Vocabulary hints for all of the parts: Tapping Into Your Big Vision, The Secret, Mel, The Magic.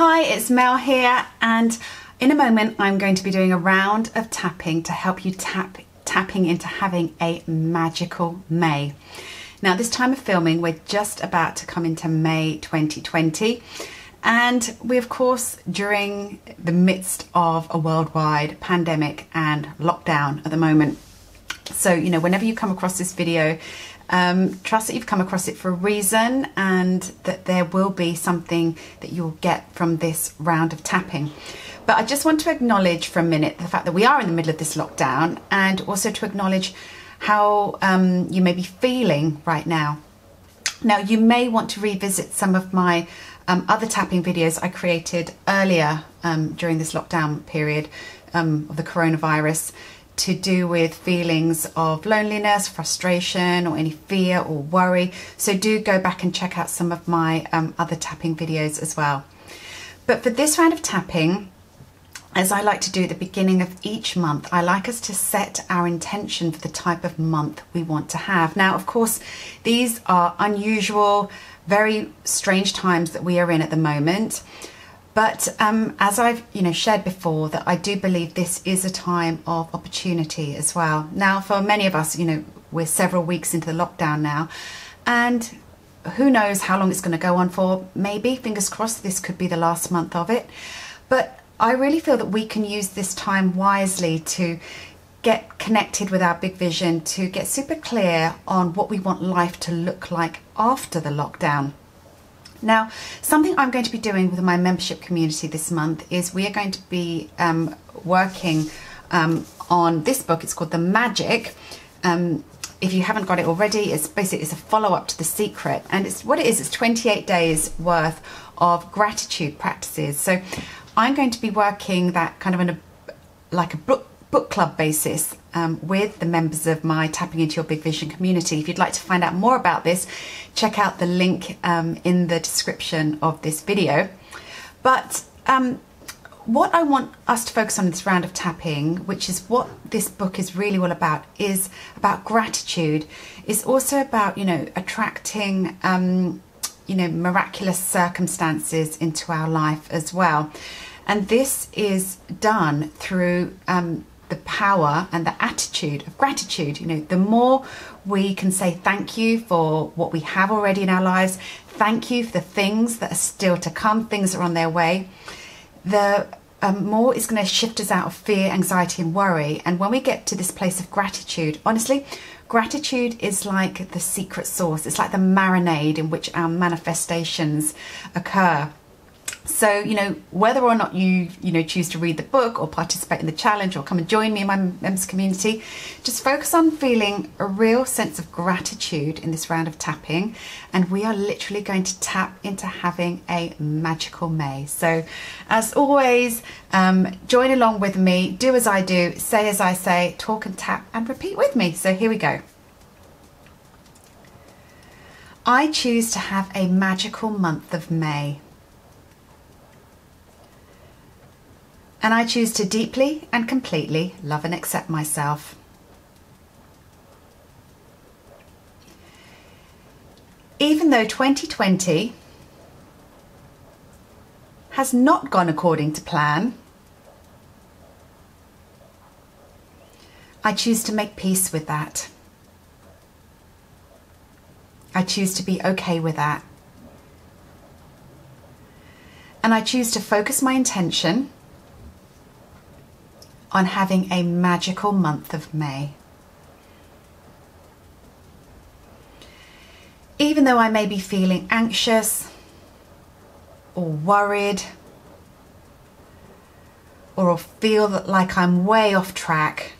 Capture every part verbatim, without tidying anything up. Hi, it's Mel here, and in a moment I'm going to be doing a round of tapping to help you tap tapping into having a magical May. Now, this time of filming, we're just about to come into May twenty twenty, and we, of course, during the midst of a worldwide pandemic and lockdown at the moment. So, you know, whenever you come across this video, um, trust that you've come across it for a reason, and that there will be something that you'll get from this round of tapping. But I just want to acknowledge for a minute the fact that we are in the middle of this lockdown, and also to acknowledge how um, you may be feeling right now. Now, you may want to revisit some of my um, other tapping videos I created earlier um, during this lockdown period um, of the coronavirus, to do with feelings of loneliness, frustration, or any fear or worry. So do go back and check out some of my um, other tapping videos as well. But for this round of tapping, as I like to do at the beginning of each month, I like us to set our intention for the type of month we want to have. Now, of course, these are unusual, very strange times that we are in at the moment. But um, as I've you know shared before, that I do believe this is a time of opportunity as well. Now, for many of us, you know, we're several weeks into the lockdown now, and who knows how long it's going to go on for. Maybe, fingers crossed, this could be the last month of it. But I really feel that we can use this time wisely to get connected with our big vision, to get super clear on what we want life to look like after the lockdown. Now, something I'm going to be doing with my membership community this month is we are going to be um, working um, on this book. It's called The Magic. Um, if you haven't got it already, it's basically it's a follow-up to The Secret. And it's what it is, it's twenty-eight days worth of gratitude practices. So I'm going to be working that kind of in a, like a book, book club basis um, with the members of my Tapping Into Your Big Vision community. If you'd like to find out more about this, check out the link um, in the description of this video. But um, what I want us to focus on in this round of tapping, which is what this book is really all about, is about gratitude. It's also about, you know, attracting, um, you know, miraculous circumstances into our life as well. And this is done through um, the power and the attitude of gratitude. You know, the more we can say thank you for what we have already in our lives, thank you for the things that are still to come, things that are on their way, the um, more it's going to shift us out of fear, anxiety, and worry. And when we get to this place of gratitude, honestly, gratitude is like the secret sauce. It's like the marinade in which our manifestations occur. So, you know, whether or not you, you know, choose to read the book or participate in the challenge or come and join me in my members community, just focus on feeling a real sense of gratitude in this round of tapping. And we are literally going to tap into having a magical May. So as always, um, join along with me, do as I do, say as I say, talk and tap and repeat with me. So here we go. I choose to have a magical month of May. And I choose to deeply and completely love and accept myself. Even though twenty twenty has not gone according to plan, I choose to make peace with that. I choose to be okay with that. And I choose to focus my intention on having a magical month of May. Even though I may be feeling anxious or worried or feel that like I'm way off track,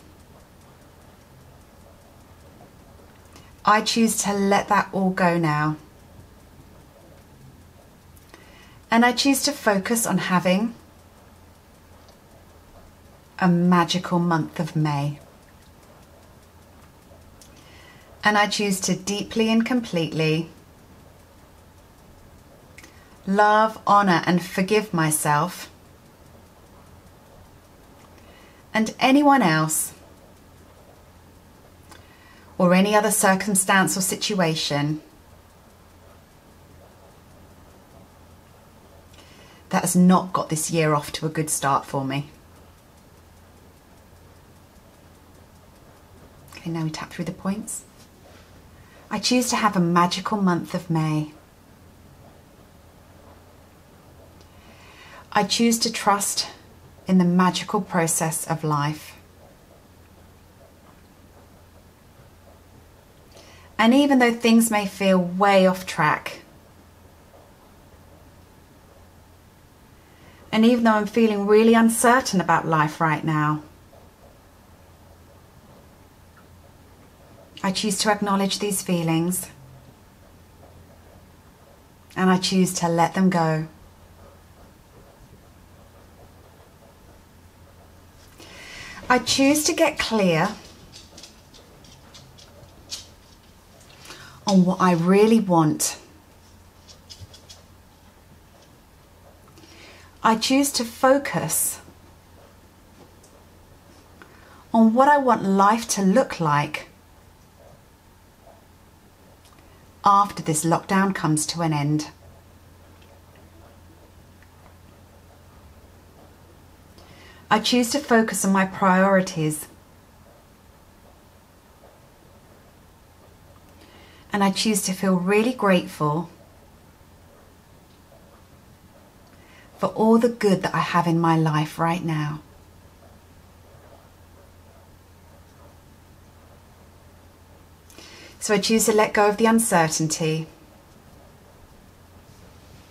I choose to let that all go now. And I choose to focus on having a magical month of May. And I choose to deeply and completely love, honor, and forgive myself and anyone else or any other circumstance or situation that has not got this year off to a good start for me. Okay, now we tap through the points. I choose to have a magical month of May. I choose to trust in the magical process of life. And even though things may feel way off track, and even though I'm feeling really uncertain about life right now, I choose to acknowledge these feelings, and I choose to let them go. I choose to get clear on what I really want. I choose to focus on what I want life to look like after this lockdown comes to an end. I choose to focus on my priorities, and I choose to feel really grateful for all the good that I have in my life right now. So I choose to let go of the uncertainty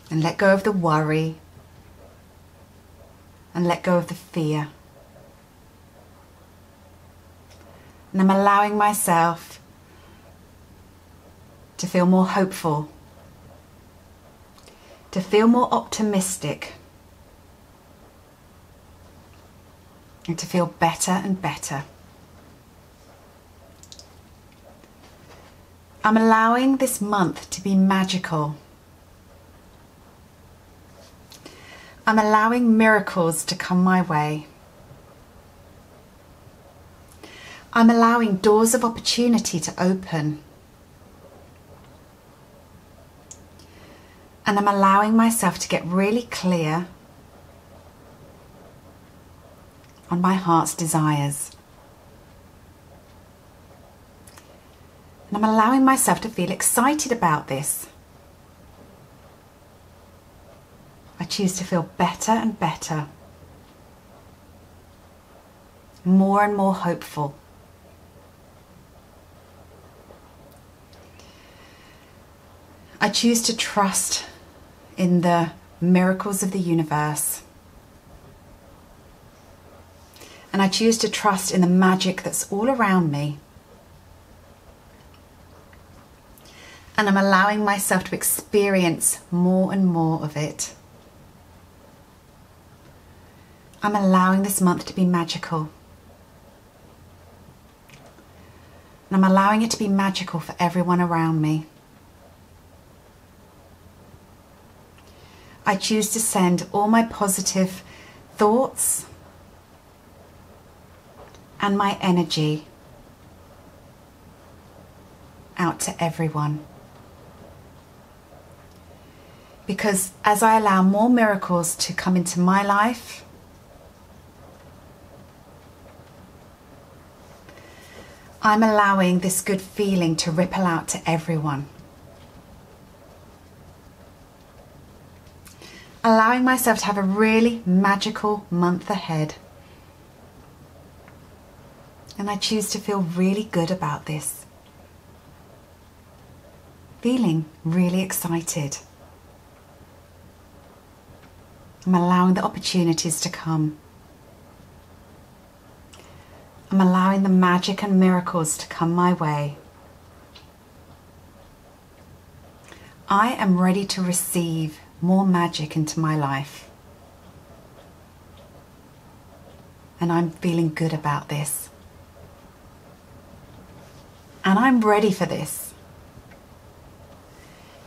and let go of the worry and let go of the fear. And I'm allowing myself to feel more hopeful, to feel more optimistic, and to feel better and better. I'm allowing this month to be magical. I'm allowing miracles to come my way. I'm allowing doors of opportunity to open. And I'm allowing myself to get really clear on my heart's desires. And I'm allowing myself to feel excited about this. I choose to feel better and better, more and more hopeful. I choose to trust in the miracles of the universe. And I choose to trust in the magic that's all around me. And I'm allowing myself to experience more and more of it. I'm allowing this month to be magical. And I'm allowing it to be magical for everyone around me. I choose to send all my positive thoughts and my energy out to everyone. Because as I allow more miracles to come into my life, I'm allowing this good feeling to ripple out to everyone. Allowing myself to have a really magical month ahead. And I choose to feel really good about this. Feeling really excited. I'm allowing the opportunities to come. I'm allowing the magic and miracles to come my way. I am ready to receive more magic into my life. And I'm feeling good about this. And I'm ready for this.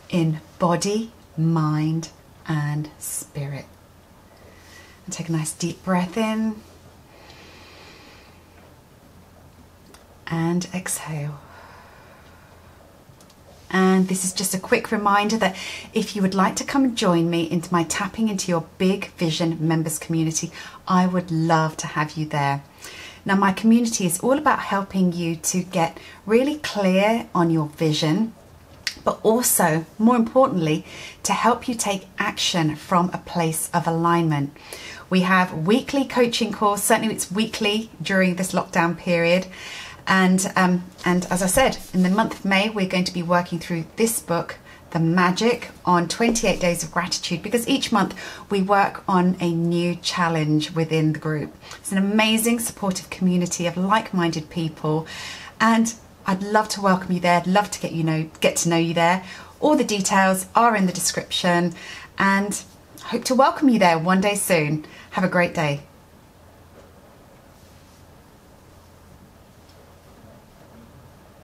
In body, mind, and spirit. And take a nice deep breath in. And exhale. And and this is just a quick reminder that if you would like to come and join me into my Tapping Into Your Big Vision members community, I would love to have you there. Now, my community is all about helping you to get really clear on your vision, but also, more importantly, to help you take action from a place of alignment. We have weekly coaching calls, certainly it's weekly during this lockdown period. And, um, and as I said, in the month of May, we're going to be working through this book, The Magic, on twenty-eight Days of Gratitude, because each month we work on a new challenge within the group. It's an amazing supportive community of like-minded people, and I'd love to welcome you there. I'd love to get you know get to know you there. All the details are in the description, and hope to welcome you there one day soon. Have a great day.